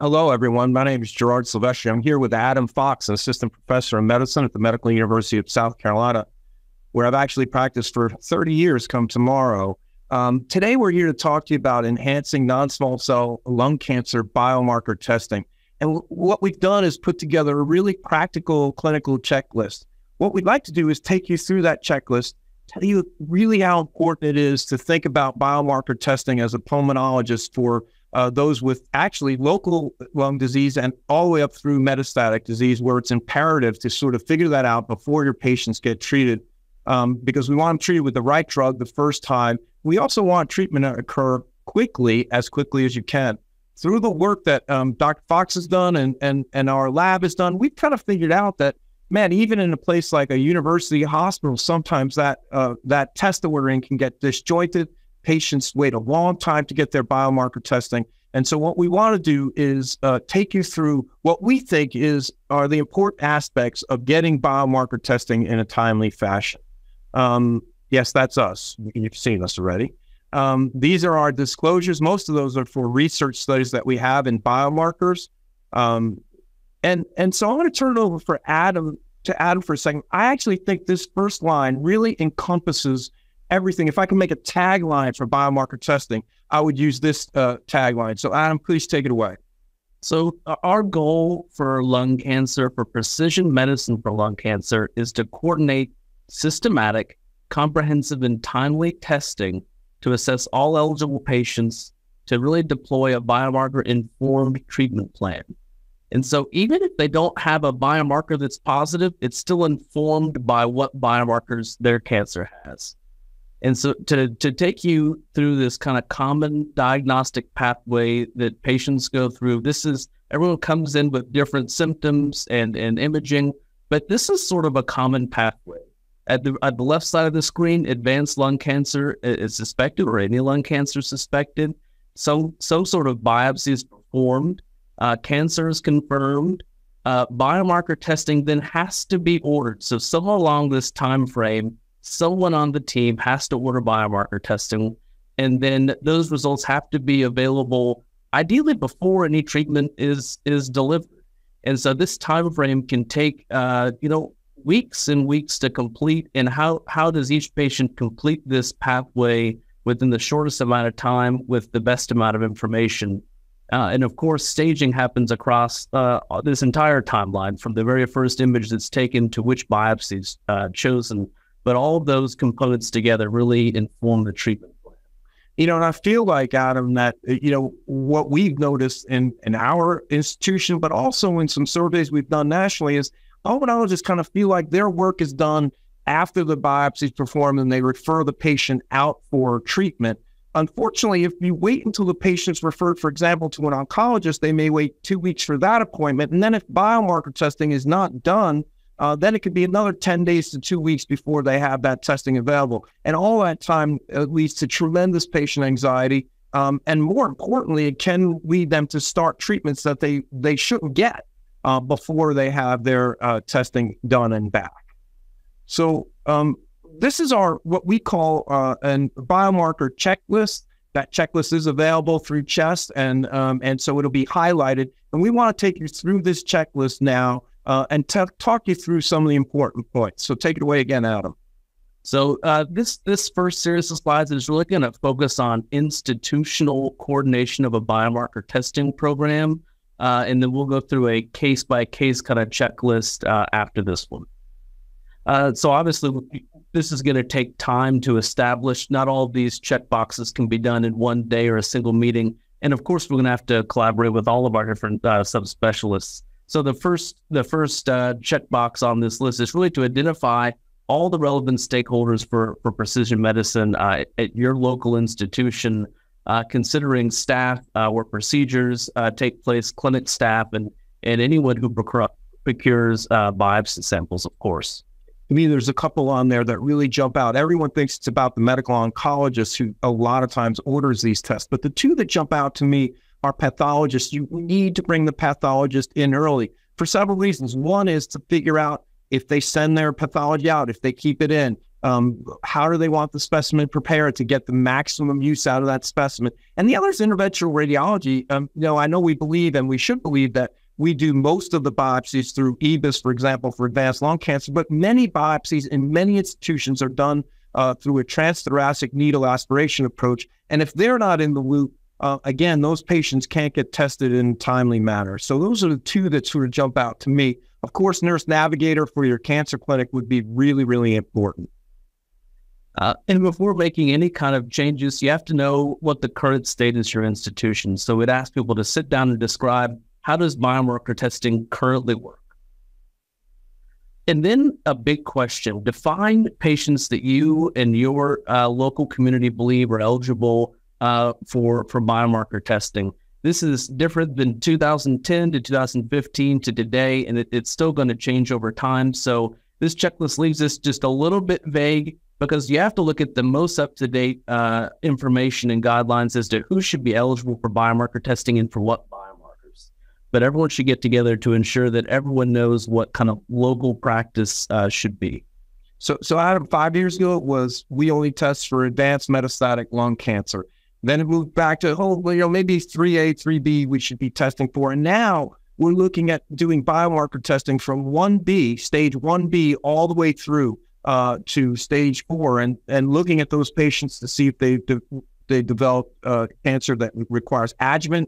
Hello, everyone. My name is Gerard Silvestri. I'm here with Adam Fox, an assistant professor of medicine at the Medical University of South Carolina, where I've actually practiced for 30 years come tomorrow. Today, we're here to talk to you about enhancing non-small cell lung cancer biomarker testing. And what we've done is put together a really practical clinical checklist. What we'd like to do is take you through that checklist, tell you really how important it is to think about biomarker testing as a pulmonologist for those with actually local lung disease and all the way up through metastatic disease, where it's imperative to sort of figure that out before your patients get treated, because we want them treated with the right drug the first time. We also want treatment to occur quickly as you can. Through the work that Dr. Fox has done and our lab has done, we've kind of figured out that, man, even in a place like a university hospital, sometimes that test that we're in can get disjointed. Patients wait a long time to get their biomarker testing. And so what we want to do is take you through what we think are the important aspects of getting biomarker testing in a timely fashion. Yes, that's us. You've seen us already. These are our disclosures. Most of those are for research studies that we have in biomarkers. And so I'm going to turn it over to Adam for a second. I actually think this first line really encompasses everything. If I can make a tagline for biomarker testing, I would use this tagline. So Adam, please take it away. So our goal for lung cancer, for precision medicine for lung cancer, is to coordinate systematic, comprehensive, and timely testing to assess all eligible patients to really deploy a biomarker-informed treatment plan. And so even if they don't have a biomarker that's positive, it's still informed by what biomarkers their cancer has. And so to take you through this kind of common diagnostic pathway that patients go through, this is, everyone comes in with different symptoms and imaging, but this is sort of a common pathway. At the left side of the screen, advanced lung cancer is suspected, or any lung cancer suspected. Some sort of biopsy is performed, cancer is confirmed. Biomarker testing then has to be ordered. So somewhere along this time frame, someone on the team has to order biomarker testing, and then those results have to be available ideally before any treatment is delivered. And so this time frame can take weeks and weeks to complete. And how does each patient complete this pathway within the shortest amount of time with the best amount of information? And of course, staging happens across this entire timeline, from the very first image that's taken to which biopsies chosen. But all of those components together really inform the treatment plan. You know, and I feel like, Adam, that, you know, what we've noticed in our institution, but also in some surveys we've done nationally, is pulmonologists kind of feel like their work is done after the biopsy is performed and they refer the patient out for treatment. Unfortunately, if you wait until the patient's referred, for example, to an oncologist, they may wait 2 weeks for that appointment. And then if biomarker testing is not done, then it could be another 10 days to 2 weeks before they have that testing available. And all that time leads to tremendous patient anxiety. And more importantly, it can lead them to start treatments that they shouldn't get before they have their testing done and back. So this is what we call a biomarker checklist. That checklist is available through CHEST, and so it'll be highlighted. And we want to take you through this checklist now, and talk you through some of the important points. So take it away again, Adam. So this first series of slides is really going to focus on institutional coordination of a biomarker testing program, and then we'll go through a case-by-case kind of checklist after this one. So obviously, this is going to take time to establish. Not all of these checkboxes can be done in one day or a single meeting. And of course, we're going to have to collaborate with all of our different subspecialists. So the first checkbox on this list is really to identify all the relevant stakeholders for precision medicine at your local institution, considering staff where procedures take place, clinic staff, and anyone who procures biopsy samples, of course. To me, there's a couple on there that really jump out. Everyone thinks it's about the medical oncologist, who a lot of times orders these tests, but the two that jump out to me are pathologists. You need to bring the pathologist in early for several reasons. One is to figure out if they send their pathology out, if they keep it in, How do they want the specimen prepared to get the maximum use out of that specimen? And the other is interventional radiology. I know we believe, and we should believe, that we do most of the biopsies through EBUS, for example, for advanced lung cancer, but many biopsies in many institutions are done through a transthoracic needle aspiration approach. And if they're not in the loop, again, those patients can't get tested in a timely manner. So those are the two that sort of jump out to me. Of course, nurse navigator for your cancer clinic would be really, really important. And before making any kind of changes, you have to know what the current state is your institution. So we'd ask people to sit down and describe, how does biomarker testing currently work? And then a big question, define patients that you and your local community believe are eligible for biomarker testing. This is different than 2010 to 2015 to today, and it's still going to change over time. So this checklist leaves us just a little bit vague, because you have to look at the most up-to-date information and guidelines as to who should be eligible for biomarker testing and for what biomarkers. But everyone should get together to ensure that everyone knows what kind of local practice should be. So Adam, 5 years ago, it was we only test for advanced metastatic lung cancer. Then it moved back to, maybe 3A, 3B we should be testing for. And now we're looking at doing biomarker testing from 1B, stage 1B, all the way through to stage 4, and looking at those patients to see if they develop cancer that requires adjuvant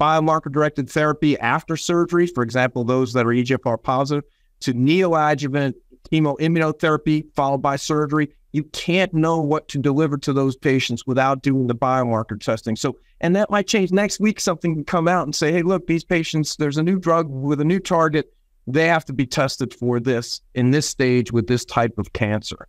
biomarker-directed therapy after surgery, for example, those that are EGFR positive, to neoadjuvant chemoimmunotherapy followed by surgery. You can't know what to deliver to those patients without doing the biomarker testing. So, and that might change next week. Something can come out and say, hey, look, these patients, there's a new drug with a new target. They have to be tested for this in this stage with this type of cancer.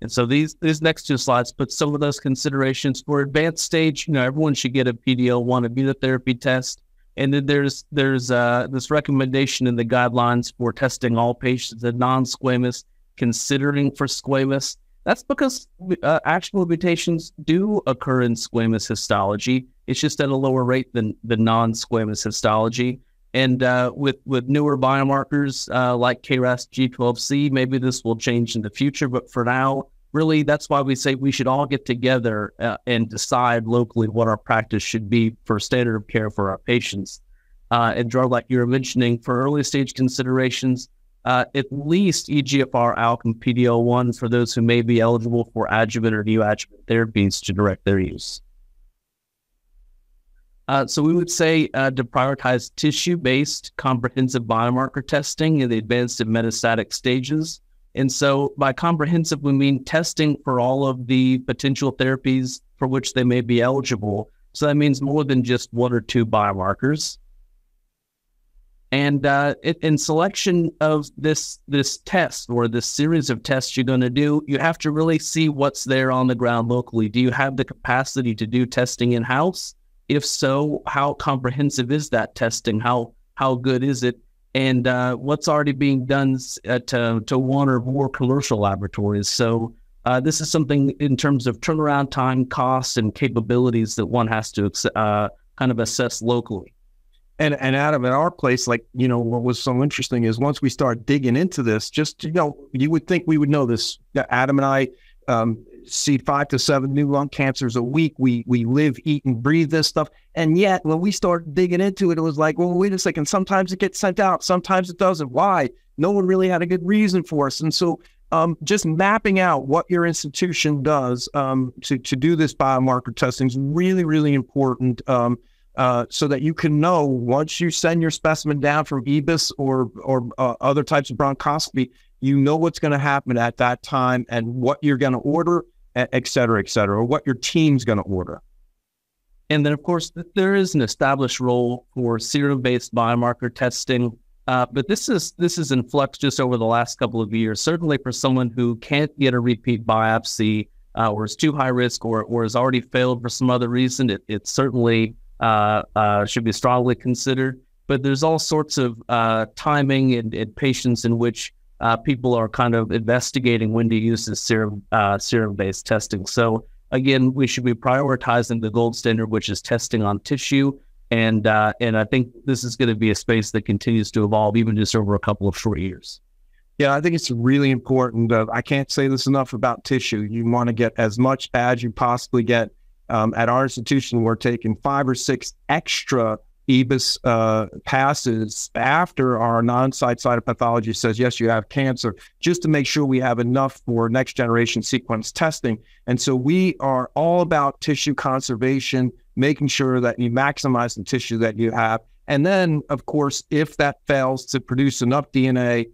And so these next two slides put some of those considerations for advanced stage. Everyone should get a PD-L1 immunotherapy test. And then there's this recommendation in the guidelines for testing all patients that non-squamous, considering for squamous. That's because actual mutations do occur in squamous histology. It's just at a lower rate than the non-squamous histology. And with newer biomarkers like KRAS G12C, maybe this will change in the future. But for now, really, that's why we say we should all get together and decide locally what our practice should be for standard of care for our patients. And drug, like you were mentioning, for early stage considerations, at least EGFR, ALK, and PD-L1 for those who may be eligible for adjuvant or neoadjuvant therapies to direct their use. So we would say to prioritize tissue-based comprehensive biomarker testing in the advanced and metastatic stages. And so by comprehensive, we mean testing for all of the potential therapies for which they may be eligible. So that means more than just one or two biomarkers. And in selection of this test or this series of tests you're going to do, you have to really see what's there on the ground locally. Do you have the capacity to do testing in-house? If so, how comprehensive is that testing? How good is it? And what's already being done to one or more commercial laboratories? So this is something in terms of turnaround time, costs, and capabilities that one has to kind of assess locally. And Adam, at our place, what was so interesting is once we start digging into this, you would think we would know this. Adam and I see 5 to 7 new lung cancers a week. We live, eat, and breathe this stuff. And yet, when we start digging into it, it was like, well, wait a second. Sometimes it gets sent out. Sometimes it doesn't. Why? No one really had a good reason for us. And so just mapping out what your institution does to do this biomarker testing is really, really important so that you can know once you send your specimen down from EBUS or other types of bronchoscopy, you know what's going to happen at that time and what you're going to order, et cetera, or what your team's going to order. And then, of course, there is an established role for serum-based biomarker testing, but this is in flux just over the last couple of years, certainly for someone who can't get a repeat biopsy or is too high risk or has already failed for some other reason. It certainly should be strongly considered, but there's all sorts of timing and patients in which people are kind of investigating when to use this serum-based testing. So again, we should be prioritizing the gold standard, which is testing on tissue. And I think this is going to be a space that continues to evolve even just over a couple of short years. Yeah, I think it's really important. I can't say this enough about tissue. You want to get as much as you possibly get. At our institution, we're taking 5 or 6 extra EBUS passes after our non-site cytopathologist says, yes, you have cancer, just to make sure we have enough for next generation sequence testing. And so we are all about tissue conservation, making sure that you maximize the tissue that you have. And then, of course, if that fails to produce enough DNA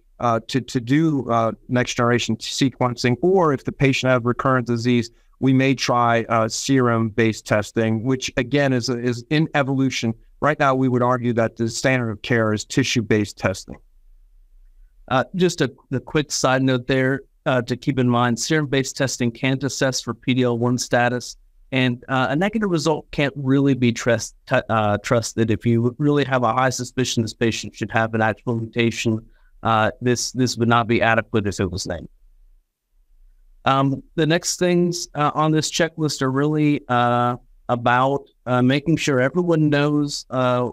to do next generation sequencing, or if the patient has recurrent disease, we may try serum-based testing, which again is in evolution. Right now, we would argue that the standard of care is tissue-based testing. Just a quick side note there to keep in mind, serum-based testing can't assess for PD-L1 status, and a negative result can't really be trusted. If you really have a high suspicion this patient should have an actual mutation, this would not be adequate if it was named. The next things on this checklist are really about making sure everyone knows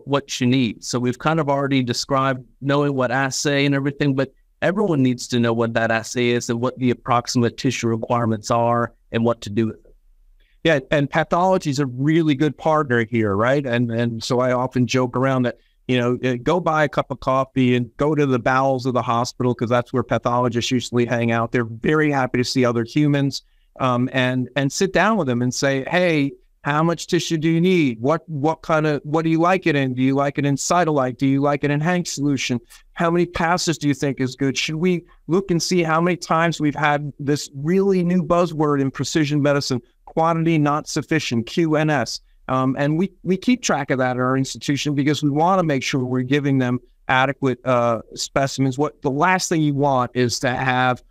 what you need. So we've kind of already described knowing what assay and everything, but everyone needs to know what that assay is and what the approximate tissue requirements are and what to do with it. Yeah, and pathology is a really good partner here, right? And so I often joke around that, you know, go buy a cup of coffee and go to the bowels of the hospital because that's where pathologists usually hang out. They're very happy to see other humans and sit down with them and say, hey, how much tissue do you need? What do you like it in? Do you like it in cytolite? Do you like it in Hank solution? How many passes do you think is good? Should we look and see how many times we've had this really new buzzword in precision medicine, quantity not sufficient, QNS? And we keep track of that at our institution because we want to make sure we're giving them adequate specimens. What the last thing you want is to have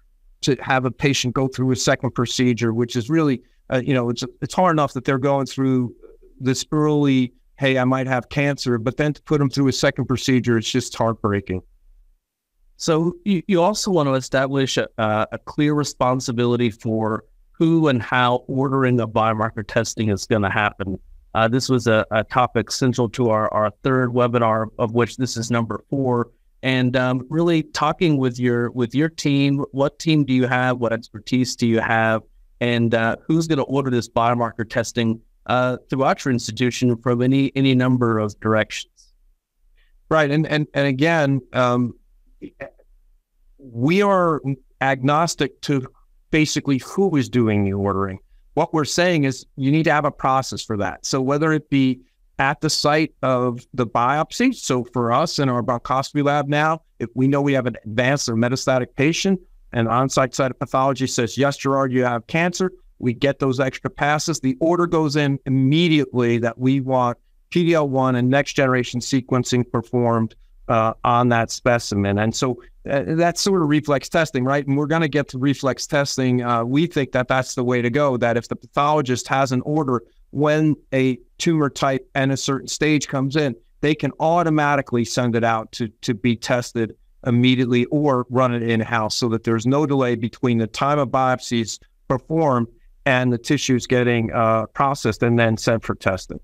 a patient go through a second procedure, which is really it's hard enough that they're going through this early, hey, I might have cancer, but then to put them through a second procedure, it's just heartbreaking. So you also want to establish a clear responsibility for who and how ordering of biomarker testing is going to happen. This was a topic central to our third webinar, of which this is number 4. And really talking with your team, what team do you have? What expertise do you have? And who's going to order this biomarker testing throughout your institution from any number of directions? Right, and again, we are agnostic to basically who is doing the ordering. What we're saying is you need to have a process for that. So whether it be at the site of the biopsy, so for us in our bronchoscopy lab now, if we know we have an advanced or metastatic patient, and on-site cytopathology says, yes, Gerard, you have cancer. We get those extra passes. The order goes in immediately that we want PD-L1 and next-generation sequencing performed on that specimen. And so that's sort of reflex testing, right? And we're going to get to reflex testing. We think that that's the way to go, that if the pathologist has an order when a tumor type and a certain stage comes in, they can automatically send it out to be tested immediately or run it in-house so that there's no delay between the time of biopsies performed and the tissues getting processed and then sent for testing.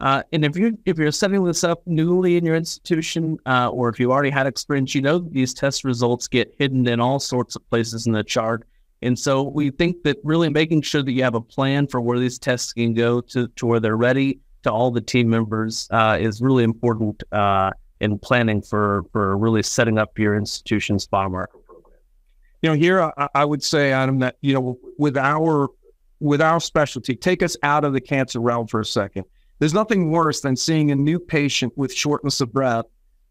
And if you're setting this up newly in your institution or if you already had experience, you know these test results get hidden in all sorts of places in the chart. And so we think that really making sure that you have a plan for where these tests can go to where they're ready to all the team members is really important in planning for really setting up your institution's biomarker program. You know, here I would say, Adam, that, you know, with our specialty, take us out of the cancer realm for a second. There's nothing worse than seeing a new patient with shortness of breath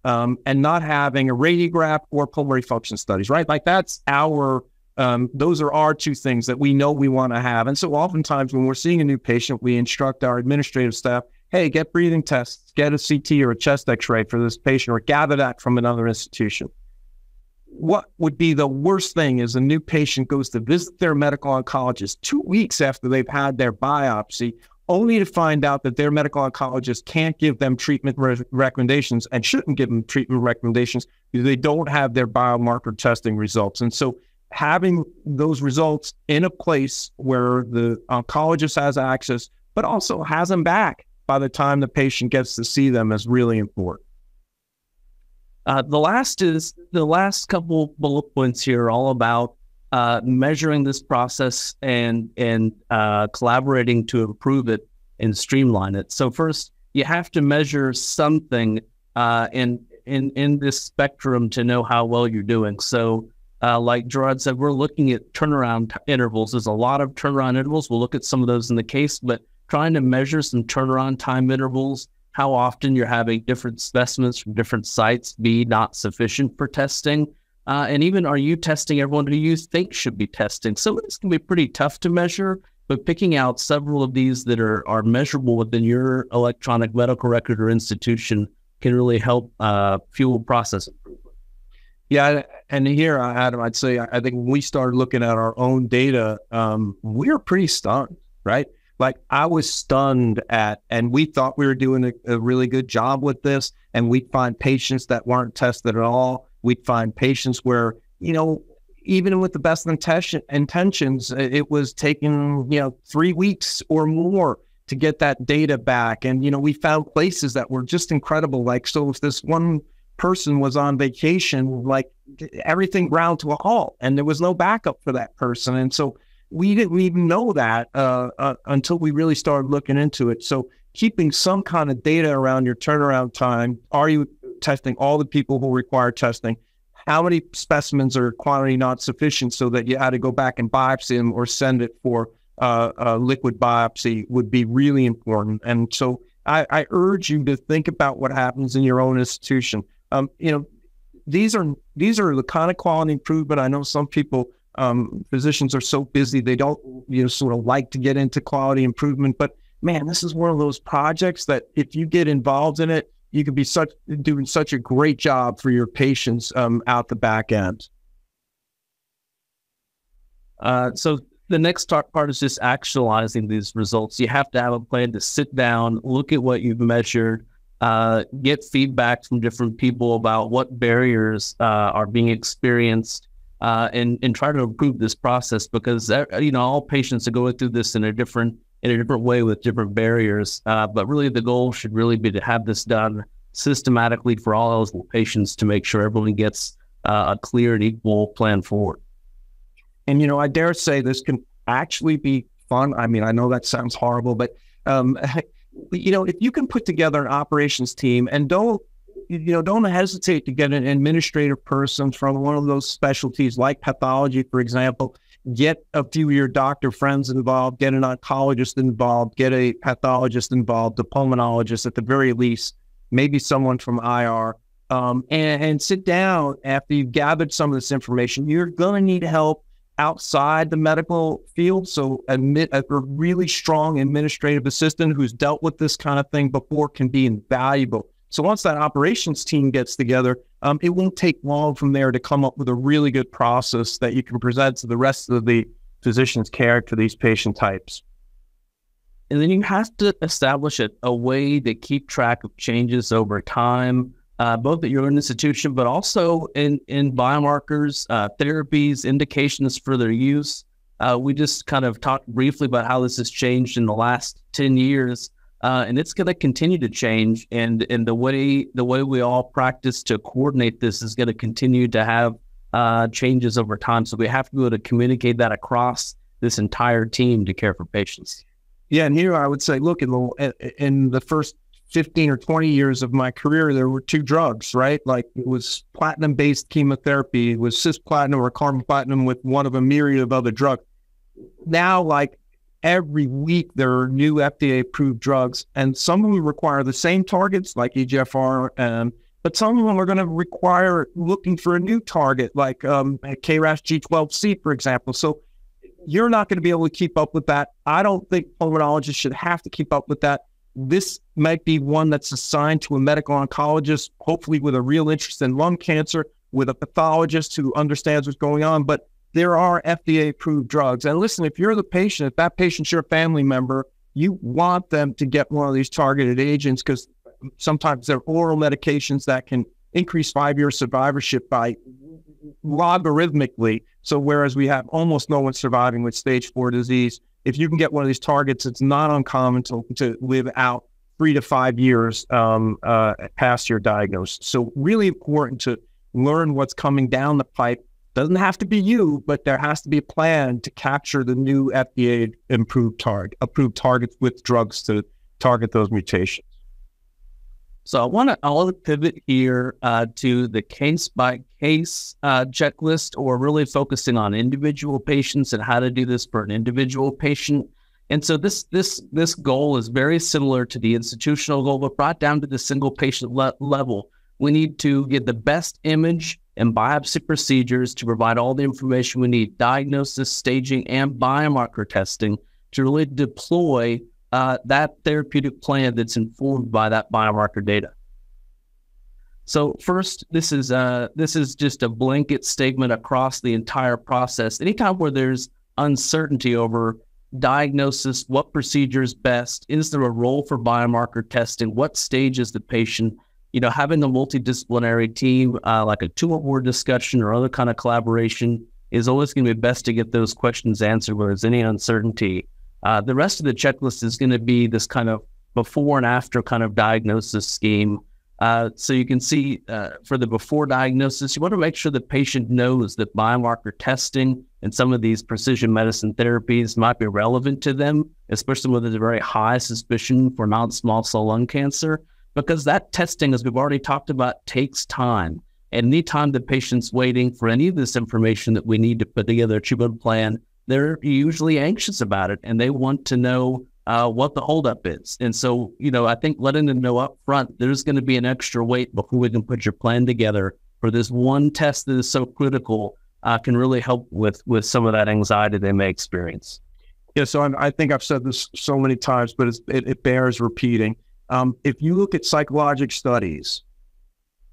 and not having a radiograph or pulmonary function studies, right? Like that's our, those are our two things that we know we want to have. And so oftentimes when we're seeing a new patient, we instruct our administrative staff, hey, get breathing tests, get a CT or a chest x-ray for this patient, or gather that from another institution. What would be the worst thing is a new patient goes to visit their medical oncologist 2 weeks after they've had their biopsy, only to find out that their medical oncologist can't give them treatment recommendations and shouldn't give them treatment recommendations because they don't have their biomarker testing results. And so having those results in a place where the oncologist has access, but also has them back by the time the patient gets to see them is really important. The last couple bullet points here are all about measuring this process and collaborating to improve it and streamline it. So first, you have to measure something in this spectrum to know how well you're doing. So like Gerard said, we're looking at turnaround intervals. There's a lot of turnaround intervals. We'll look at some of those in the case, but trying to measure some turnaround time intervals, how often you're having different specimens from different sites be not sufficient for testing. And even are you testing everyone who you think should be testing? So it's going to be pretty tough to measure, but picking out several of these that are measurable within your electronic medical record or institution can really help fuel process improvement. Yeah, and here, Adam, I'd say, I think when we started looking at our own data, we were pretty stunned, right? Like I was stunned at, and we thought we were doing a really good job with this, and we'd find patients that weren't tested at all. We'd find patients where, you know, even with the best intentions, it was taking, you know, 3 weeks or more to get that data back. And, you know, we found places that were just incredible. Like, so if this one person was on vacation, like everything ground to a halt and there was no backup for that person. And so we didn't even know that until we really started looking into it. So keeping some kind of data around your turnaround time, are you testing all the people who require testing? How many specimens are quantity not sufficient so that you had to go back and biopsy them or send it for a liquid biopsy would be really important. And so I urge you to think about what happens in your own institution. You know, these are the kind of quality improvement. I know some people, physicians are so busy, they don't, you know, sort of like to get into quality improvement, but man, this is one of those projects that if you get involved in it, you could be doing such a great job for your patients out the back end. So the next part is just actualizing these results. You have to have a plan to sit down, look at what you've measured, get feedback from different people about what barriers are being experienced, and try to improve this process, because you know, all patients are going through this in a different way with different barriers. But really the goal should really be to have this done systematically for all eligible patients to make sure everyone gets a clear and equal plan forward. And, you know, I dare say this can actually be fun. I mean, I know that sounds horrible, but, you know, if you can put together an operations team, and don't hesitate to get an administrative person from one of those specialties like pathology, for example, get a few of your doctor friends involved, get an oncologist involved, get a pathologist involved, a pulmonologist at the very least, maybe someone from IR, and sit down after you've gathered some of this information. You're going to need help outside the medical field. So a really strong administrative assistant who's dealt with this kind of thing before can be invaluable. So once that operations team gets together, it won't take long from there to come up with a really good process that you can present to the rest of the physician's care to these patient types. And then you have to establish a way to keep track of changes over time, both at your own institution, but also in biomarkers, therapies, indications for their use. We just kind of talked briefly about how this has changed in the last 10 years, and it's going to continue to change. And the way we all practice to coordinate this is going to continue to have changes over time. So we have to be able to communicate that across this entire team to care for patients. Yeah, and here I would say, look, in the first 15 or 20 years of my career, there were two drugs, right? Like it was platinum-based chemotherapy, it was cisplatin or carboplatin with one of a myriad of other drugs. Now, like every week, there are new FDA-approved drugs, and some of them require the same targets, like EGFR, but some of them are going to require looking for a new target, like KRAS G12C, for example. So you're not going to be able to keep up with that. I don't think pulmonologists should have to keep up with that. This might be one that's assigned to a medical oncologist, hopefully with a real interest in lung cancer, with a pathologist who understands what's going on. But there are FDA-approved drugs. And listen, if you're the patient, if that patient's your family member, you want them to get one of these targeted agents, because sometimes they're oral medications that can increase 5-year survivorship by logarithmically. So whereas we have almost no one surviving with stage 4 disease, if you can get one of these targets, it's not uncommon to live out 3 to 5 years past your diagnosis. So really important to learn what's coming down the pipe. Doesn't have to be you, but there has to be a plan to capture the new FDA approved targets with drugs to target those mutations. So I want to pivot here to the case-by-case checklist, or really focusing on individual patients and how to do this for an individual patient. And so this goal is very similar to the institutional goal, but brought down to the single patient level. We need to get the best image and biopsy procedures to provide all the information we need, diagnosis, staging, and biomarker testing to really deploy that therapeutic plan that's informed by that biomarker data. So first, this is just a blanket statement across the entire process. Anytime where there's uncertainty over diagnosis, what procedure is best, is there a role for biomarker testing, what stage is the patient, you know, having a multidisciplinary team, like a two or more discussion or other kind of collaboration, is always going to be best to get those questions answered where there's any uncertainty. The rest of the checklist is going to be this kind of before and after kind of diagnosis scheme. So you can see for the before diagnosis, you want to make sure the patient knows that biomarker testing and some of these precision medicine therapies might be relevant to them, especially when there's a very high suspicion for non-small cell lung cancer. Because that testing, as we've already talked about, takes time. And any time the patient's waiting for any of this information that we need to put together a treatment plan, they're usually anxious about it, and they want to know what the holdup is. And so, you know, I think letting them know up front, there's going to be an extra wait before we can put your plan together for this one test that is so critical, can really help with some of that anxiety they may experience. Yeah, so I think I've said this so many times, but it bears repeating. If you look at psychologic studies,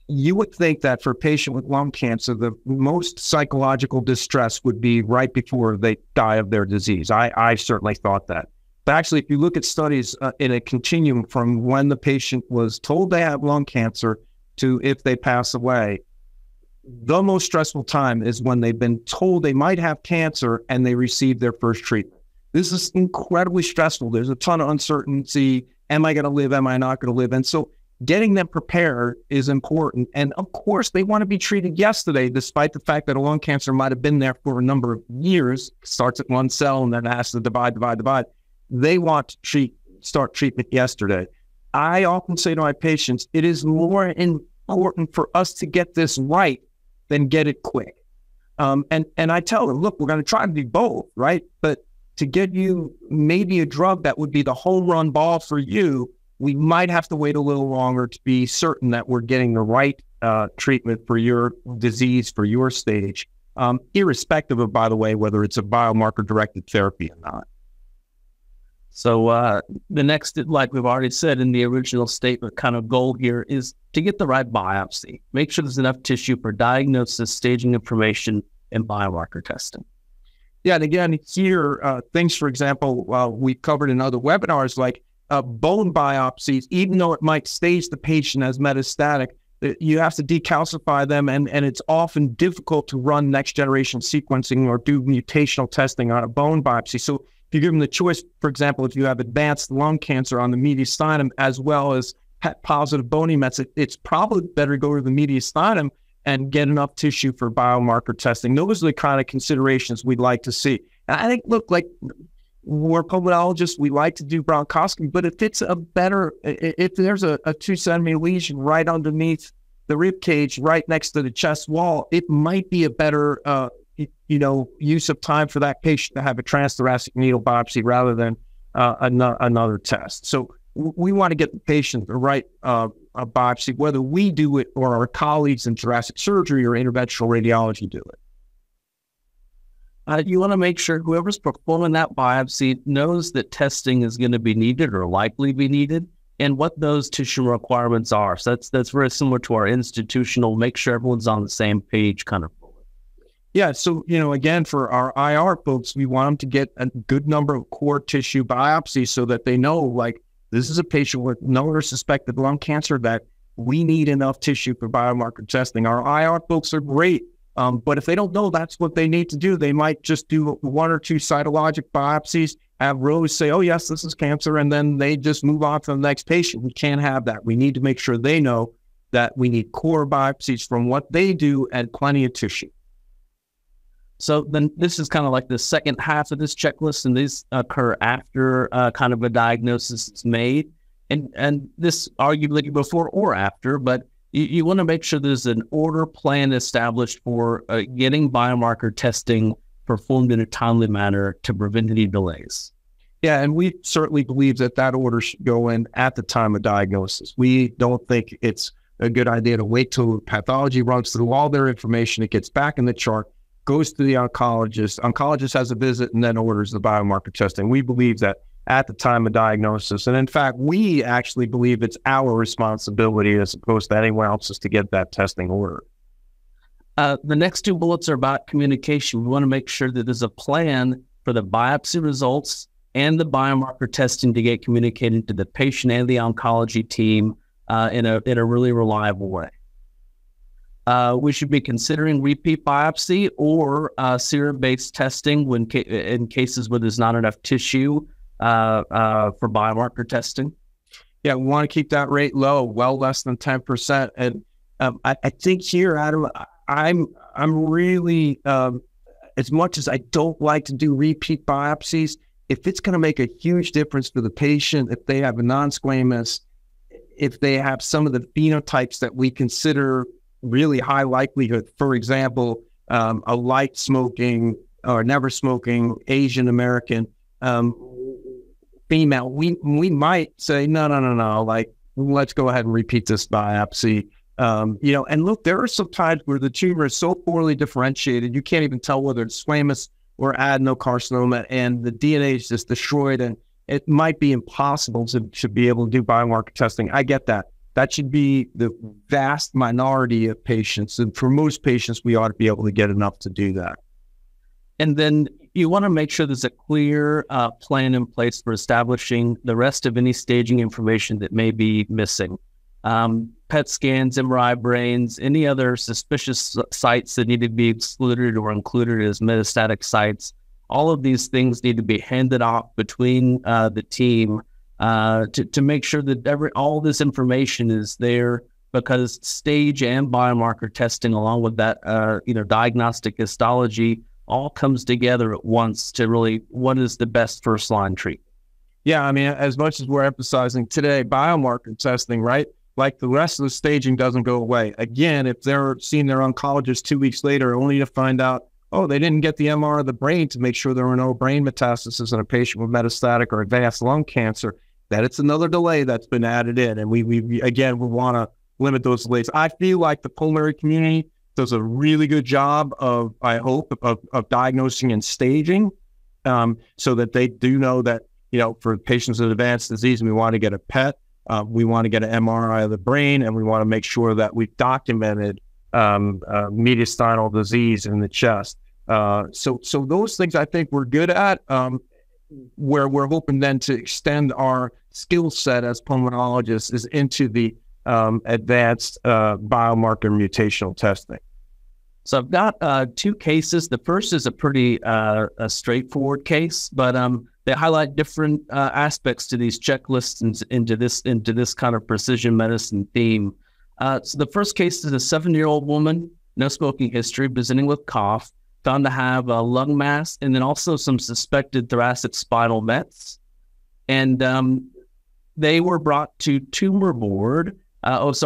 you would think that for a patient with lung cancer, the most psychological distress would be right before they die of their disease. I certainly thought that. But actually, if you look at studies in a continuum from when the patient was told they have lung cancer to if they pass away, the most stressful time is when they've been told they might have cancer and they receive their first treatment. This is incredibly stressful. There's a ton of uncertainty. Am I going to live? Am I not going to live? And so getting them prepared is important. And of course, they want to be treated yesterday, despite the fact that a lung cancer might have been there for a number of years, starts at one cell and then has to divide. They want to start treatment yesterday. I often say to my patients, it is more important for us to get this right than get it quick. And I tell them, look, we're going to try to do both, right? But to get you maybe a drug that would be the home run ball for you, we might have to wait a little longer to be certain that we're getting the right treatment for your disease, for your stage, irrespective of, by the way, whether it's a biomarker-directed therapy or not. So the next, like we've already said in the original statement, kind of goal here is to get the right biopsy. Make sure there's enough tissue for diagnosis, staging information, and biomarker testing. Yeah, and again, here, things, for example, we covered in other webinars, like bone biopsies, even though it might stage the patient as metastatic, you have to decalcify them, and it's often difficult to run next-generation sequencing or do mutational testing on a bone biopsy. So if you give them the choice, for example, if you have advanced lung cancer on the mediastinum as well as positive bony mets, it's probably better to go to the mediastinum and get enough tissue for biomarker testing. Those are the kind of considerations we'd like to see. And I think, look, like we're pulmonologists, we like to do bronchoscopy, but if it's a better, if there's a 2 centimeter lesion right underneath the rib cage, right next to the chest wall, it might be a better, you know, use of time for that patient to have a transthoracic needle biopsy rather than another test. So we want to get the patient the right a biopsy, whether we do it or our colleagues in thoracic surgery or interventional radiology do it. You want to make sure whoever's performing that biopsy knows that testing is going to be needed or likely be needed and what those tissue requirements are. So that's very similar to our institutional, make sure everyone's on the same page kind of. Yeah, so, you know, again, for our IR folks, we want them to get a good number of core tissue biopsies so that they know, like, this is a patient with known or suspected lung cancer that we need enough tissue for biomarker testing. Our IR folks are great But if they don't know that's what they need to do, they might just do one or two cytologic biopsies, have Rose say, oh, yes, this is cancer, and then they just move on to the next patient. We can't have that. We need to make sure they know that we need core biopsies from what they do and plenty of tissue. So then this is kind of like the second half of this checklist, and these occur after kind of a diagnosis is made. And this arguably before or after, but you want to make sure there's an order plan established for getting biomarker testing performed in a timely manner to prevent any delays. Yeah, and we certainly believe that that order should go in at the time of diagnosis. We don't think it's a good idea to wait till pathology runs through all their information. It gets back in the chart, goes to the oncologist. Oncologist has a visit and then orders the biomarker testing. We believe that at the time of diagnosis. And in fact, we actually believe it's our responsibility as opposed to anyone else's to get that testing ordered. The next two bullets are about communication. We want to make sure that there's a plan for the biopsy results and the biomarker testing to get communicated to the patient and the oncology team in a really reliable way. We should be considering repeat biopsy or serum-based testing when in cases where there's not enough tissue for biomarker testing. Yeah, we want to keep that rate low, well less than 10%. And I think here, Adam, I'm really, as much as I don't like to do repeat biopsies, if it's going to make a huge difference for the patient, if they have a non-squamous, if they have some of the phenotypes that we consider really high likelihood, for example, a light smoking or never smoking Asian American female, we might say, no, like, let's go ahead and repeat this biopsy. And look, there are some times where the tumor is so poorly differentiated, you can't even tell whether it's squamous or adenocarcinoma, and the DNA is just destroyed, and it might be impossible to be able to do biomarker testing. I get that. That should be the vast minority of patients, and for most patients, we ought to be able to get enough to do that. And then you want to make sure there's a clear plan in place for establishing the rest of any staging information that may be missing. PET scans, MRI brains, any other suspicious sites that need to be excluded or included as metastatic sites. All of these things need to be handed off between the team to make sure that all this information is there, because stage and biomarker testing, along with that diagnostic histology, all comes together at once to really what is the best first line treatment. Yeah, I mean, as much as we're emphasizing today, biomarker testing, right? Like the rest of the staging doesn't go away. Again, if they're seeing their oncologist 2 weeks later only to find out, oh, they didn't get the MR of the brain to make sure there were no brain metastases in a patient with metastatic or advanced lung cancer, that it's another delay that's been added in. And we want to limit those delays. I feel like the pulmonary community does a really good job of, I hope, of diagnosing and staging, so that they do know that, for patients with advanced disease, we want to get a PET, we want to get an MRI of the brain, and we want to make sure that we've documented mediastinal disease in the chest. So those things I think we're good at, where we're hoping then to extend our skill set as pulmonologists is into the advanced biomarker mutational testing. So I've got two cases. The first is a pretty straightforward case, but they highlight different aspects to these checklists and into this kind of precision medicine theme. So the first case is a 7-year-old woman, no smoking history, presenting with cough, found to have a lung mass and then also some suspected thoracic spinal mets, and they were brought to tumor board. First,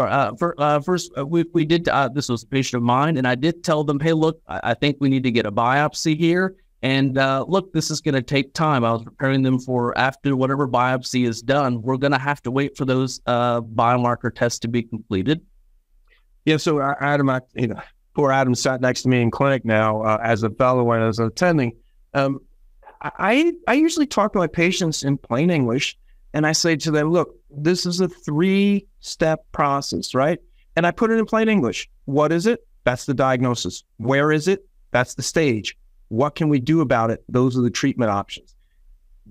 this was a patient of mine, and I did tell them, hey, look, I think we need to get a biopsy here. And look, this is going to take time. I was preparing them for after whatever biopsy is done, we're going to have to wait for those biomarker tests to be completed. Yeah, so Adam, poor Adam sat next to me in clinic now as a fellow and as an attending. I usually talk to my patients in plain English. And I say to them, look, this is a 3-step process, right? And I put it in plain English. What is it? That's the diagnosis. Where is it? That's the stage. What can we do about it? Those are the treatment options.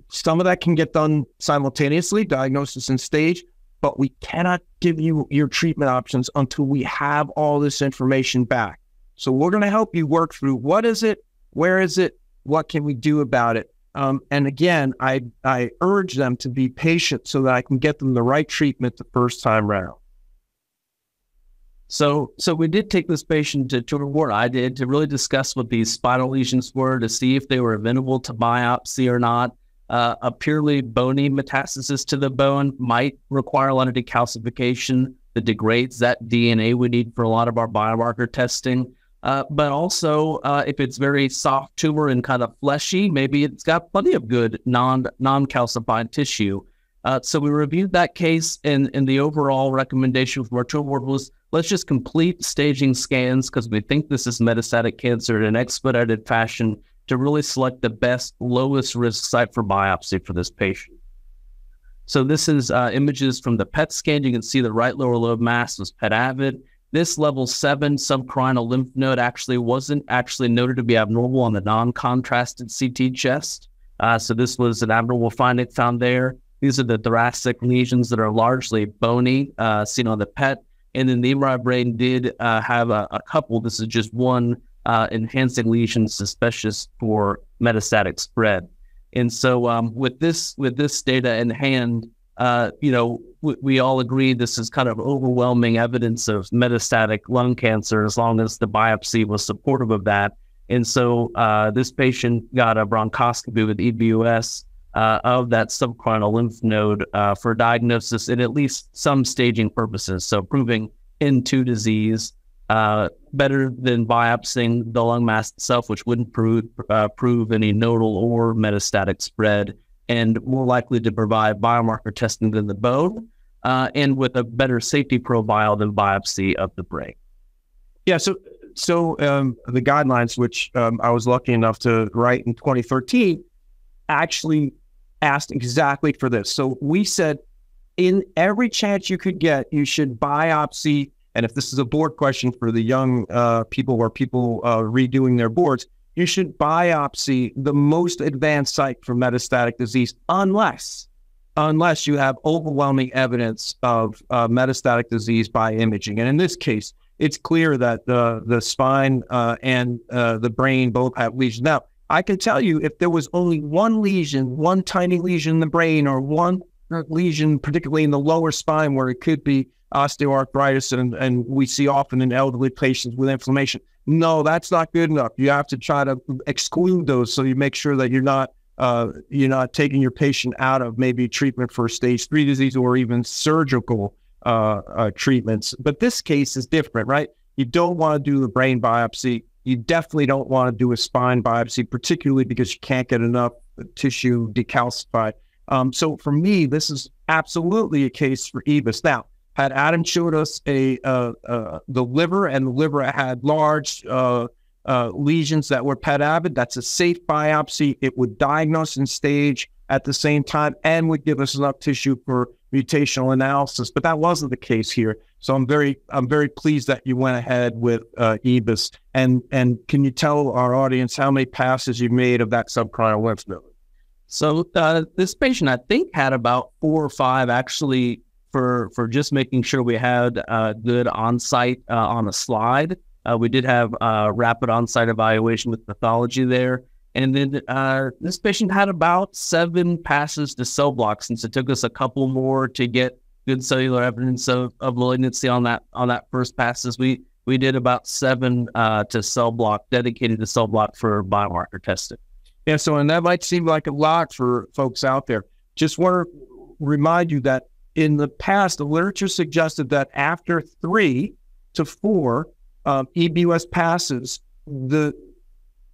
Some of that can get done simultaneously, diagnosis and stage, but we cannot give you your treatment options until we have all this information back. So we're going to help you work through what is it, where is it, what can we do about it? And again, I urge them to be patient so that I can get them the right treatment the first time round. So we did take this patient to a ward. I did, to really discuss what these spinal lesions were, to see if they were amenable to biopsy or not. A purely bony metastasis to the bone might require a lot of decalcification that degrades that DNA we need for a lot of our biomarker testing. But also, if it's very soft tumor and kind of fleshy, maybe it's got plenty of good non-calcified tissue. So we reviewed that case, and the overall recommendation from our tour board was, let's just complete staging scans because we think this is metastatic cancer in an expedited fashion to really select the best, lowest risk site for biopsy for this patient. So this is images from the PET scan. You can see the right lower lobe mass was PET-avid. This level 7 subcarinal lymph node actually wasn't noted to be abnormal on the non-contrasted CT chest. So this was an abnormal finding found there. These are the thoracic lesions that are largely bony, seen on the PET. And then the MRI brain did have a couple. This is just one enhancing lesion suspicious for metastatic spread. And so with this data in hand, you know, we all agree this is kind of overwhelming evidence of metastatic lung cancer as long as the biopsy was supportive of that. And so this patient got a bronchoscopy with EBUS of that subcarinal lymph node for diagnosis and at least some staging purposes. So proving N2 disease better than biopsying the lung mass itself, which wouldn't prove any nodal or metastatic spread, and more likely to provide biomarker testing than the bone, and with a better safety profile than biopsy of the brain. Yeah, so the guidelines, which I was lucky enough to write in 2013, actually asked exactly for this. So we said, in every chance you could get, you should biopsy, and if this is a board question for the young people or people redoing their boards, you should biopsy the most advanced site for metastatic disease unless you have overwhelming evidence of metastatic disease by imaging. And in this case, it's clear that the spine and the brain both have lesions. Now, I can tell you if there was only one lesion, one tiny lesion in the brain or one lesion, particularly in the lower spine where it could be osteoarthritis and we see often in elderly patients with inflammation, no, that's not good enough. You have to try to exclude those so you make sure that you're not taking your patient out of maybe treatment for stage 3 disease or even surgical treatments. But this case is different, right? You don't want to do the brain biopsy. You definitely don't want to do a spine biopsy, particularly because you can't get enough tissue decalcified. So for me, this is absolutely a case for EBUS. Now, had Adam showed us the liver, and the liver had large lesions that were PET-avid, that's a safe biopsy. It would diagnose and stage at the same time and would give us enough tissue for mutational analysis, but that wasn't the case here. So I'm very pleased that you went ahead with EBUS. And can you tell our audience how many passes you made of that subcarinal lymph node? So this patient, I think, had about 4 or 5 actually for just making sure we had good on-site on a slide. We did have rapid on-site evaluation with pathology there. And then this patient had about 7 passes to cell block since it took us a couple more to get good cellular evidence of malignancy on that first passes. We did about 7 to cell block, dedicated to cell block for biomarker testing. Yeah, so and that might seem like a lot for folks out there. Just want to remind you that in the past, the literature suggested that after 3 to 4 EBUS passes, the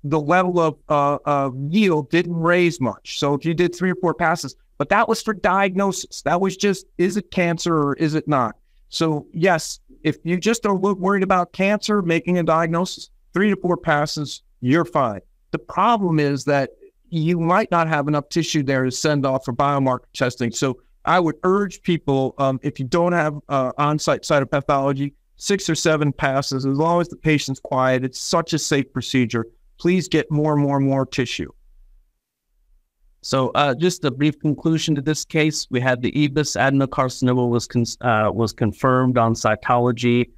level of yield didn't raise much. So if you did 3 or 4 passes, but that was for diagnosis. That was just, is it cancer or is it not? So yes, if you just are worried about cancer, making a diagnosis, 3 to 4 passes, you're fine. The problem is that you might not have enough tissue there to send off for biomarker testing. So I would urge people, if you don't have on-site cytopathology, 6 or 7 passes, as long as the patient's quiet, it's such a safe procedure. Please get more and more and more tissue. So just a brief conclusion to this case, we had the EBUS adenocarcinoma was confirmed on cytology.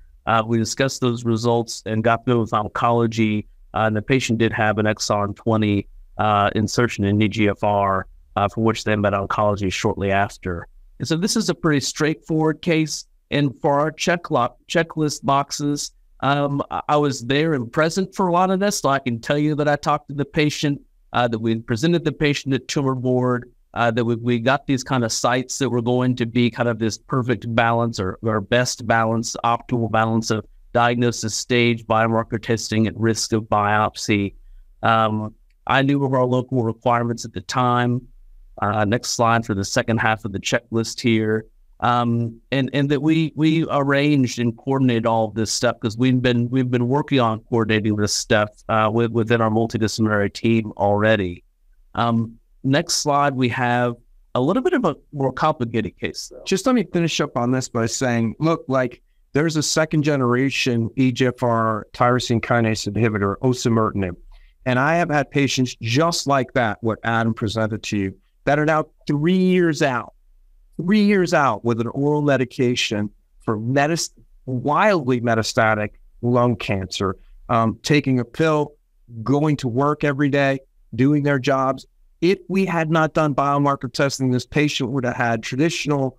We discussed those results and got them with oncology, and the patient did have an exon 20 insertion in EGFR, for which they met oncology shortly after. And so this is a pretty straightforward case. And for our checklist boxes, I was there and present for a lot of this, so I can tell you that I talked to the patient, that we presented the patient at tumor board, that we got these kind of sites that were going to be kind of this perfect balance or best balance, optimal balance of diagnosis, stage, biomarker testing, and risk of biopsy. I knew of our local requirements at the time. Next slide for the second half of the checklist here. And that we arranged and coordinated all of this stuff, because we've been working on coordinating this stuff within our multidisciplinary team already. Next slide, we have a little bit of a more complicated case, though. Just let me finish up on this by saying, look, like there's a second generation EGFR tyrosine kinase inhibitor, osimertinib, and I have had patients just like that, what Adam presented to you, that are now 3 years out. 3 years out with an oral medication for wildly metastatic lung cancer, taking a pill, going to work every day, doing their jobs. If we had not done biomarker testing, this patient would have had traditional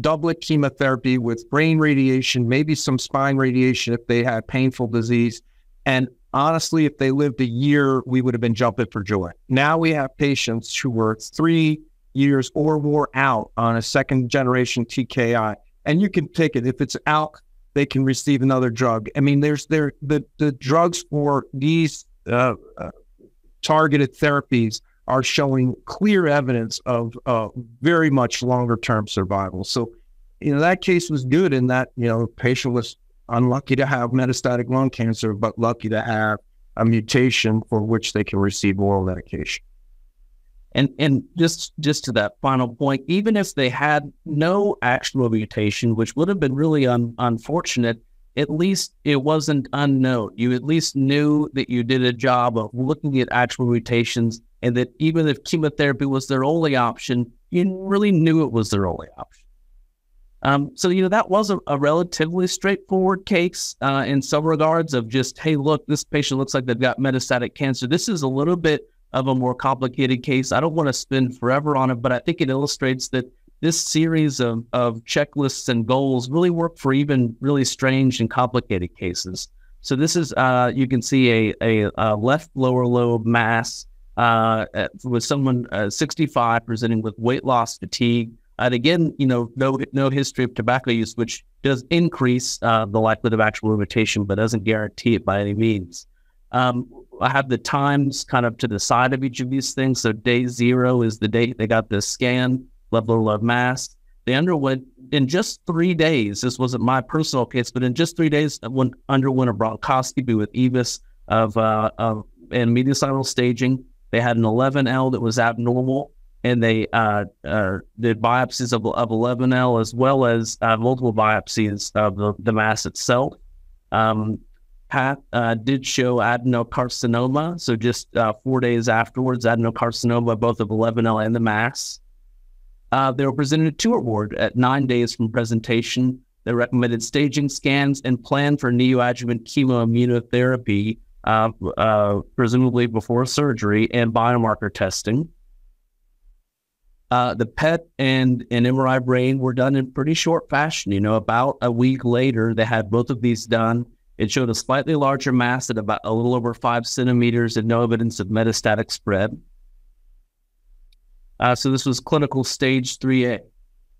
doublet chemotherapy with brain radiation, maybe some spine radiation if they had painful disease. And honestly, if they lived a year, we would have been jumping for joy. Now we have patients who were 3 years or more out on a second generation TKI. And you can take it. If it's ALK, they can receive another drug. I mean, the drugs for these targeted therapies are showing clear evidence of very much longer term survival. So, you know, that case was good in that, you know, the patient was unlucky to have metastatic lung cancer, but lucky to have a mutation for which they can receive oral medication. And just to that final point, even if they had no actual mutation, which would have been really unfortunate, at least it wasn't unknown. You at least knew that you did a job of looking at actual mutations, and that even if chemotherapy was their only option, you really knew it was their only option. So, you know, that was a relatively straightforward case in some regards of just, hey, look, this patient looks like they've got metastatic cancer. This is a little bit of a more complicated case. I don't want to spend forever on it, but I think it illustrates that this series of checklists and goals really work for even really strange and complicated cases. So this is, you can see a left lower lobe mass with someone 65 presenting with weight loss, fatigue. And again, you know, no history of tobacco use, which does increase the likelihood of actual limitation, but doesn't guarantee it by any means. I have the times kind of to the side of each of these things. So day 0 is the day they got this scan, left lower lobe mass. They underwent in just 3 days. This wasn't my personal case, but in just 3 days, underwent a bronchoscopy with EBUS and mediastinal staging. They had an 11L that was abnormal, and they did biopsies of 11L as well as multiple biopsies of the mass itself. Pat did show adenocarcinoma, so just 4 days afterwards, adenocarcinoma, both of 11L and the mass. They were presented at tumor board at 9 days from presentation. They recommended staging scans and planned for neoadjuvant chemoimmunotherapy, presumably before surgery, and biomarker testing. The PET and an MRI brain were done in pretty short fashion. You know, about a week later, they had both of these done. It showed a slightly larger mass at about a little over 5 centimeters and no evidence of metastatic spread. So this was clinical stage 3A.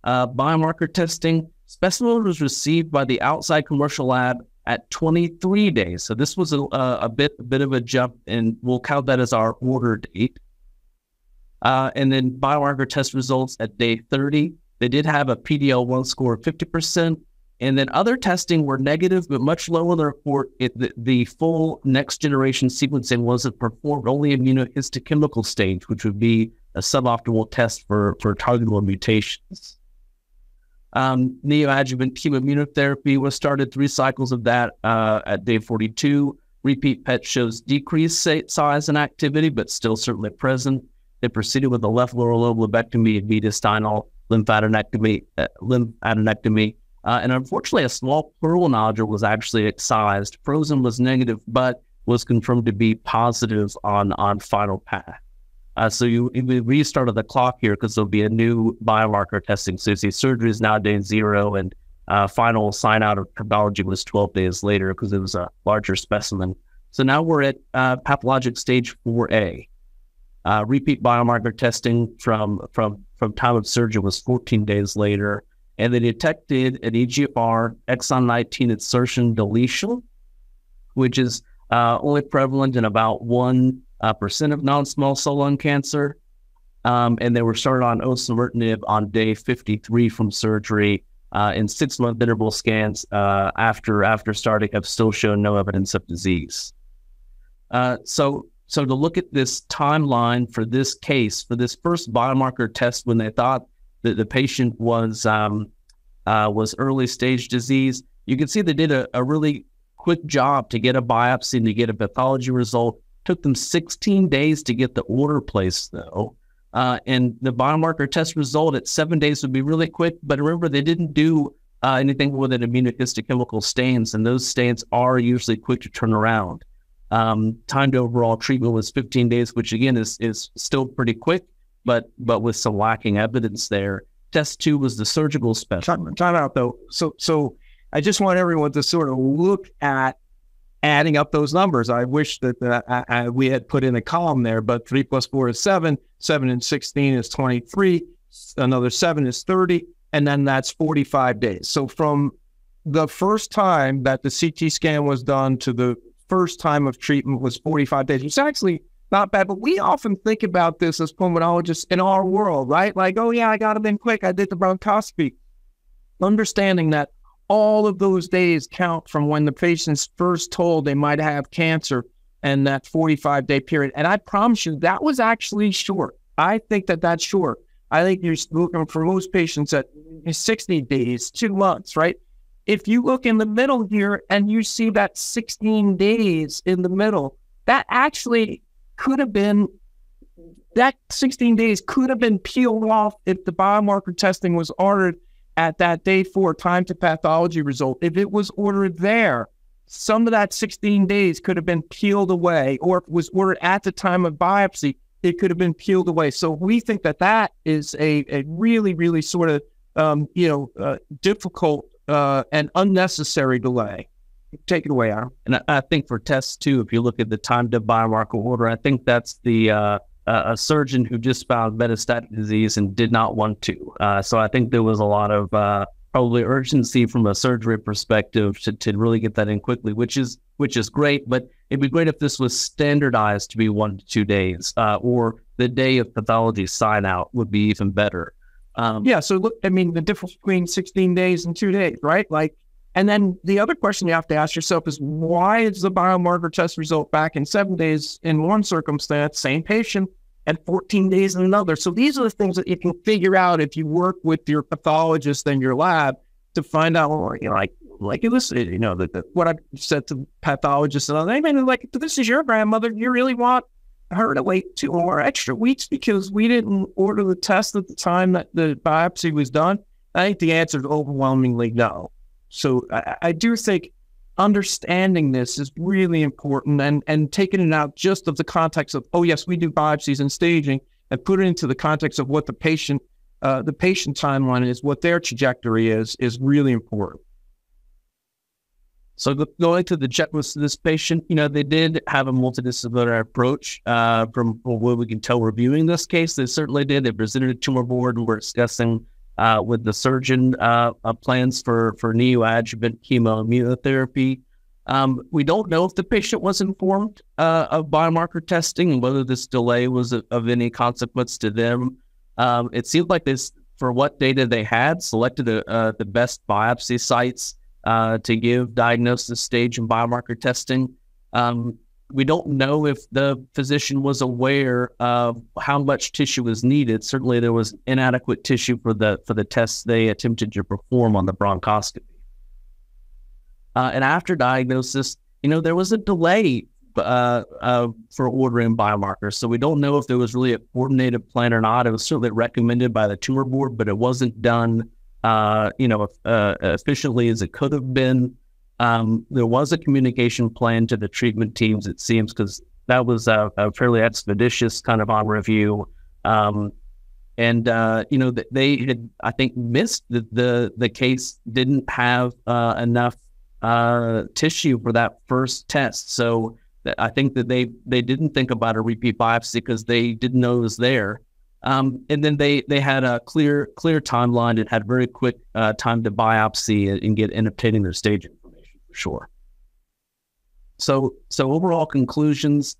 Biomarker testing, specimen was received by the outside commercial lab at 23 days. So this was a bit of a jump, and we'll count that as our order date. And then biomarker test results at day 30. They did have a PD-L1 score of 50%. And then other testing were negative, but much lower in the report. The full next-generation sequencing wasn't performed, only immunohistochemical stage, which would be a suboptimal test for targetable mutations. Neoadjuvant chemoimmunotherapy was started, 3 cycles of that at day 42. Repeat PET shows decreased size and activity, but still certainly present. They proceeded with a left lower lobe lobectomy and mediastinal lymphadenectomy. And unfortunately, a small pleural nodule was actually excised. Frozen was negative, but was confirmed to be positive on final path. So we restarted the clock here because there'll be a new biomarker testing. So you see surgery is now day zero, and final sign out of pathology was 12 days later because it was a larger specimen. So now we're at pathologic stage 4A. Repeat biomarker testing from time of surgery was 14 days later, and they detected an EGFR exon 19 insertion deletion, which is only prevalent in about 1% of non-small cell lung cancer. And they were started on osimertinib on day 53 from surgery. In 6-month interval scans after starting have still shown no evidence of disease. So to look at this timeline for this case, for this first biomarker test, when they thought that the patient was early stage disease, you can see they did a really quick job to get a biopsy and to get a pathology result. Took them 16 days to get the order placed, though. And the biomarker test result at 7 days would be really quick. But remember, they didn't do anything with an immunohistochemical stains, and those stains are usually quick to turn around. Time to overall treatment was 15 days, which again is still pretty quick, but with some lacking evidence there. Test two was the surgical specimen. Time out though. So I just want everyone to sort of look at adding up those numbers. I wish that we had put in a column there, but 3 + 4 is 7, 7 and 16 is 23, another 7 is 30, and then that's 45 days. So from the first time that the CT scan was done to the first time of treatment was 45 days, which is actually not bad, but we often think about this as pulmonologists in our world, right? Like, oh yeah, I got it in quick, I did the bronchoscopy. Understanding that all of those days count from when the patient's first told they might have cancer and that 45-day period. And I promise you, that was actually short. I think that that's short. I think you're looking for most patients at 60 days, 2 months, right? If you look in the middle here and you see that 16 days in the middle, that actually could have been, that 16 days could have been peeled off if the biomarker testing was ordered at that day 4 time to pathology result. If it was ordered there, some of that 16 days could have been peeled away, or if it was ordered at the time of biopsy, it could have been peeled away. So we think that that is a really, really sort of, difficult and unnecessary delay. Take it away, Adam. And I think for test two, if you look at the time to biomarker order, I think that's the, a surgeon who just found metastatic disease and did not want to. So I think there was a lot of probably urgency from a surgery perspective to really get that in quickly, which is great. But it'd be great if this was standardized to be 1 to 2 days, or the day of pathology sign out would be even better. Yeah. So look, I mean, the difference between 16 days and 2 days, right? Like, and then the other question you have to ask yourself is, why is the biomarker test result back in 7 days in one circumstance, same patient, and 14 days in another? So these are the things that you can figure out if you work with your pathologist and your lab to find out, well, you know, like this, you know, what I said to pathologists and others, I mean, like, this is your grandmother. You really want her to wait 2 more extra weeks because we didn't order the test at the time that the biopsy was done? I think the answer is overwhelmingly no. So I do think understanding this is really important, and taking it out just of the context of, oh yes, we do biopsies and staging, and put it into the context of what the patient timeline is, what their trajectory is really important. So going to the checklist of this patient, you know, they did have a multidisciplinary approach from what we can tell reviewing this case. They certainly did. They presented a tumor board and were discussing with the surgeon, plans for neoadjuvant chemoimmunotherapy. We don't know if the patient was informed of biomarker testing and whether this delay was of any consequence to them. It seemed like this, for what data they had, selected the best biopsy sites to give diagnosis, stage, and biomarker testing. We don't know if the physician was aware of how much tissue was needed. Certainly, there was inadequate tissue for the tests they attempted to perform on the bronchoscopy. And after diagnosis, you know, there was a delay for ordering biomarkers. So we don't know if there was really a coordinated plan or not. It was certainly recommended by the tumor board, but it wasn't done efficiently as it could have been. There was a communication plan to the treatment teams, it seems, because that was a fairly expeditious kind of on review. They had, I think, missed that the case didn't have enough tissue for that first test. So I think that they didn't think about a repeat biopsy because they didn't know it was there. And then they had a clear timeline and had very quick time to biopsy and get and obtaining their stage information for sure. So overall conclusions,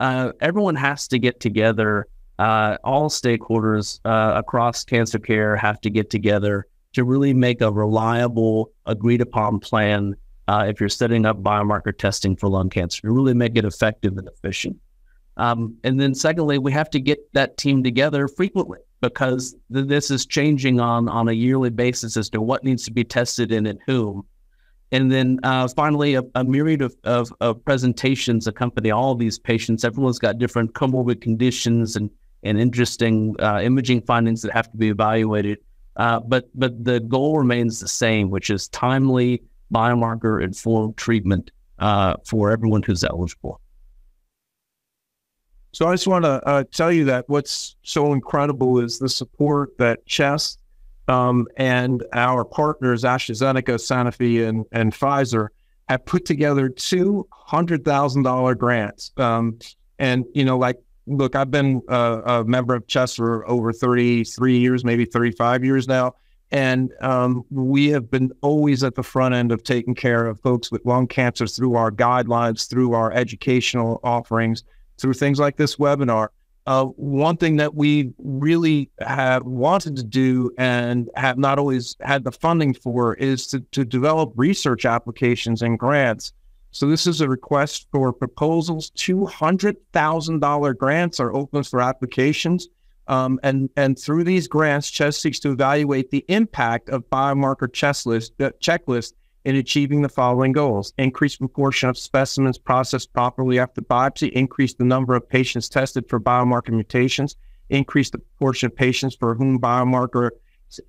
everyone has to get together. All stakeholders across cancer care have to get together to really make a reliable, agreed upon plan if you're setting up biomarker testing for lung cancer, to really make it effective and efficient. And then secondly, we have to get that team together frequently, because this is changing on a yearly basis as to what needs to be tested and in whom. And then finally, a myriad of presentations accompany all of these patients. Everyone's got different comorbid conditions and interesting imaging findings that have to be evaluated. But the goal remains the same, which is timely biomarker-informed treatment for everyone who's eligible. So I just want to tell you that what's so incredible is the support that CHEST and our partners, AstraZeneca, Sanofi, and Pfizer, have put together $200,000 grants. Look, I've been a member of CHEST for over 33 years, maybe 35 years now, and we have been always at the front end of taking care of folks with lung cancer through our guidelines, through our educational offerings, through things like this webinar. One thing that we really have wanted to do and have not always had the funding for is to develop research applications and grants. So this is a request for proposals. $200,000 grants are open for applications. And through these grants, CHEST seeks to evaluate the impact of biomarker checklist in achieving the following goals: increase proportion of specimens processed properly after biopsy, increase the number of patients tested for biomarker mutations, increase the proportion of patients for whom biomarker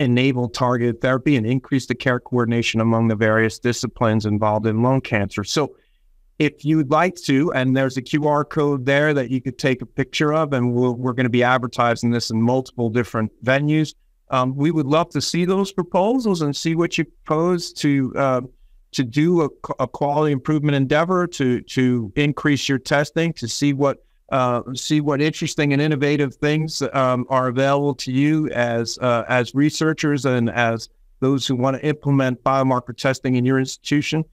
enable targeted therapy, and increase the care coordination among the various disciplines involved in lung cancer. So if you'd like to, and there's a QR code there that you could take a picture of, and we're going to be advertising this in multiple different venues. We would love to see those proposals and see what you propose to do a quality improvement endeavor, to increase your testing, to see what interesting and innovative things are available to you as researchers and as those who want to implement biomarker testing in your institution.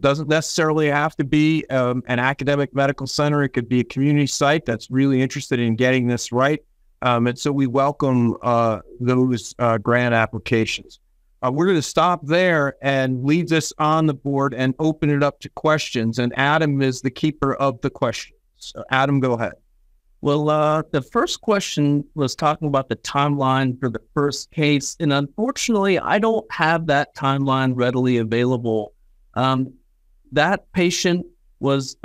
Doesn't necessarily have to be an academic medical center. It could be a community site that's really interested in getting this right. And so we welcome those grant applications. We're going to stop there and leave this on the board and open it up to questions. And Adam is the keeper of the question. So Adam, go ahead. Well, the first question was talking about the timeline for the first case. And unfortunately, I don't have that timeline readily available. That patient was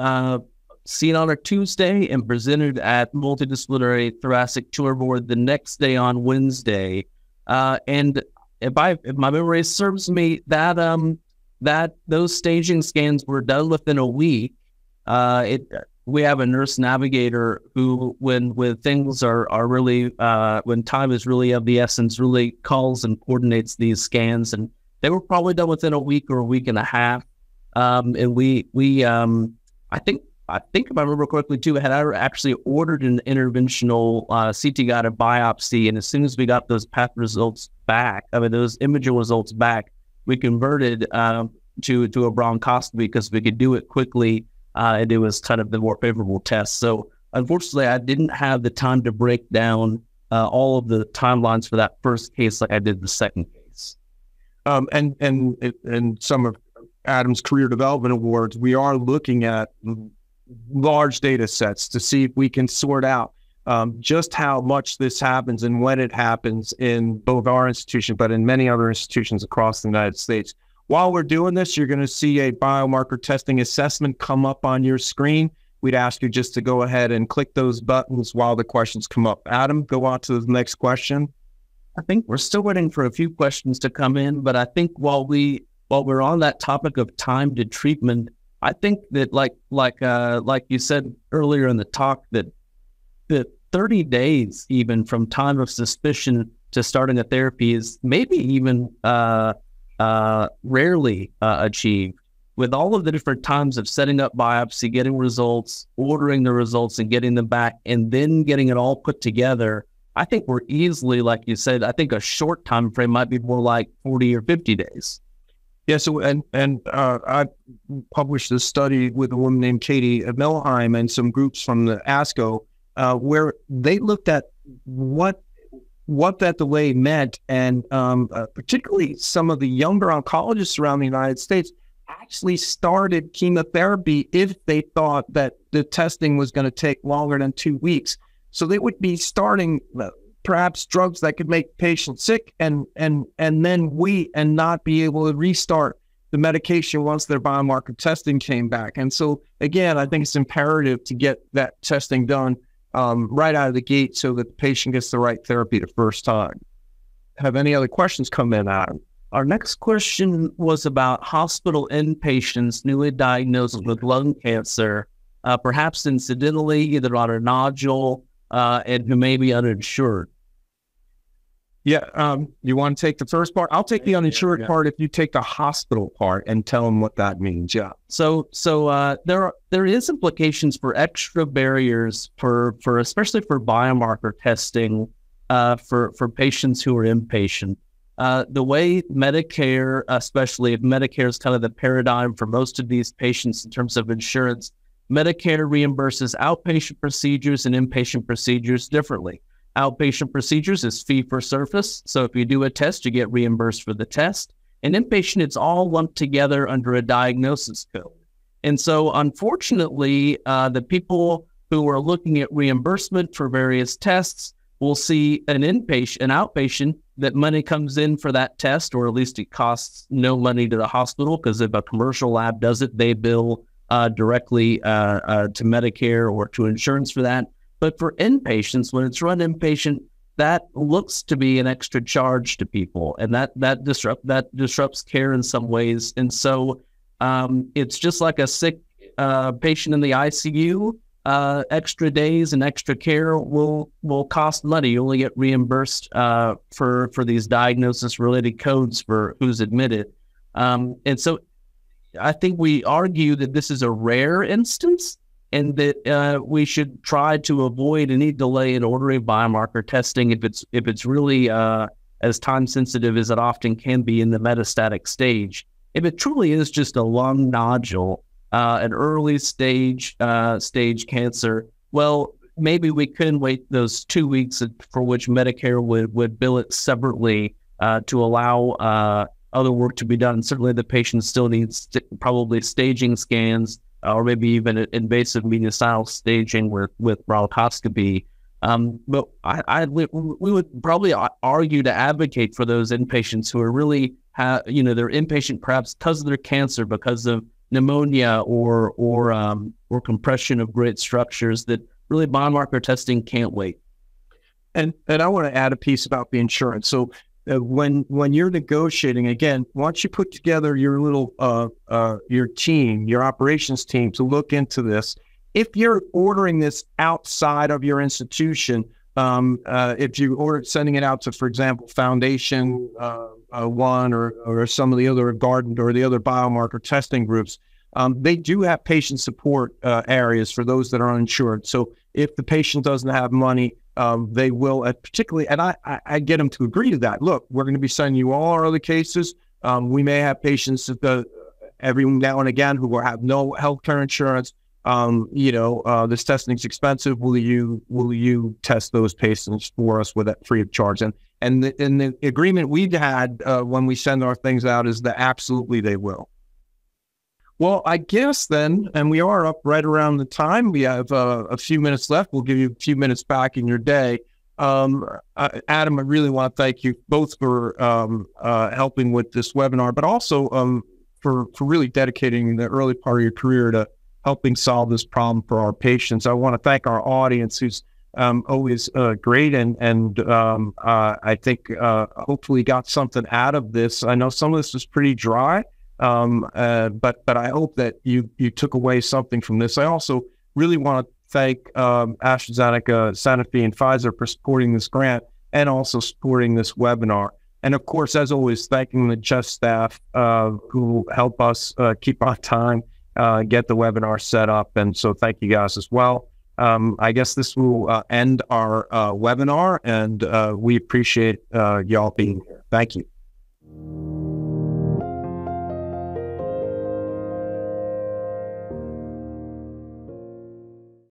seen on a Tuesday and presented at Multidisciplinary Thoracic Tumor Board the next day on Wednesday. And if my memory serves me, that those staging scans were done within a week. We have a nurse navigator who, when things are really, when time is really of the essence, really calls and coordinates these scans. And they were probably done within a week or a week and a half. And we I think if I remember correctly too, had actually ordered an interventional CT-guided biopsy. And as soon as we got those those imaging results back, we converted to a bronchoscopy because we could do it quickly. And it was kind of the more favorable test. So unfortunately, I didn't have the time to break down all of the timelines for that first case like I did the second case. And some of Adam's career development awards, we are looking at large data sets to see if we can sort out just how much this happens and when it happens in both our institution, but in many other institutions across the United States. While we're doing this, you're going to see a biomarker testing assessment come up on your screen. We'd ask you just to go ahead and click those buttons while the questions come up. Adam, go on to the next question. I think we're still waiting for a few questions to come in, but I think while we're on that topic of time to treatment, I think that like you said earlier in the talk, that 30 days even from time of suspicion to starting a therapy is maybe even rarely achieved. With all of the different times of setting up biopsy, getting results, ordering the results and getting them back, and then getting it all put together, I think we're easily, like you said, I think a short time frame might be more like 40 or 50 days. Yeah, so, and I published this study with a woman named Katie Melheim and some groups from the ASCO, where they looked at what that delay meant, and particularly some of the younger oncologists around the United States actually started chemotherapy if they thought that the testing was going to take longer than 2 weeks. So they would be starting perhaps drugs that could make patients sick and then not be able to restart the medication once their biomarker testing came back. And so again, I think it's imperative to get that testing done right out of the gate so that the patient gets the right therapy the first time. Have any other questions come in, Adam? Our next question was about hospital inpatients newly diagnosed with lung cancer, perhaps incidentally, either on a nodule, and who may be uninsured. Yeah, you want to take the first part? I'll take the uninsured part if you take the hospital part and tell them what that means. Yeah. So there is implications for extra barriers for especially for biomarker testing for patients who are inpatient. The way Medicare, especially if Medicare is kind of the paradigm for most of these patients in terms of insurance, Medicare reimburses outpatient procedures and inpatient procedures differently. Outpatient procedures is fee for service. So if you do a test, you get reimbursed for the test. And inpatient, it's all lumped together under a diagnosis code. And so unfortunately, the people who are looking at reimbursement for various tests will see an outpatient, that money comes in for that test, or at least it costs no money to the hospital, because if a commercial lab does it, they bill directly to Medicare or to insurance for that. But for inpatients, when it's run inpatient, that looks to be an extra charge to people, and that disrupts care in some ways. And so it's just like a sick patient in the ICU. Extra days and extra care will cost money. You only get reimbursed for these diagnosis-related codes for who's admitted. And so I think we argue that this is a rare instance and that we should try to avoid any delay in ordering biomarker testing if it's really as time-sensitive as it often can be in the metastatic stage. If it truly is just a lung nodule, an early stage cancer, well, maybe we couldn't wait those 2 weeks for which Medicare would bill it separately to allow other work to be done. Certainly the patient still needs probably staging scans or maybe even invasive mediastinal staging with bronchoscopy. But we would probably argue to advocate for those inpatients who are really, they're inpatient perhaps because of their cancer, because of pneumonia or compression of great structures, that really biomarker testing can't wait. And I want to add a piece about the insurance. So when you're negotiating, again, once you put together your little your team, your operations team to look into this, if you're ordering this outside of your institution, if you order sending it out to, for example, Foundation One or some of the other Garden or the other biomarker testing groups, they do have patient support areas for those that are uninsured. So if the patient doesn't have money, they will, particularly, and I get them to agree to that. Look, we're going to be sending you all our other cases. We may have patients every now and again who will have no healthcare insurance. This testing is expensive. Will you test those patients for us with that free of charge? And the agreement we've had when we send our things out is that absolutely they will. Well, I guess then, and we are up right around the time. We have a few minutes left. We'll give you a few minutes back in your day. Adam, I really want to thank you both for helping with this webinar, but also for really dedicating the early part of your career to helping solve this problem for our patients. I want to thank our audience who's always great, and I think hopefully got something out of this. I know some of this is pretty dry, but I hope that you took away something from this. I also really want to thank AstraZeneca, Sanofi, and Pfizer for supporting this grant and also supporting this webinar. And of course, as always, thanking the CHEST staff who help us keep on time, get the webinar set up. And so thank you guys as well. I guess this will end our webinar, and we appreciate y'all being here. Thank you.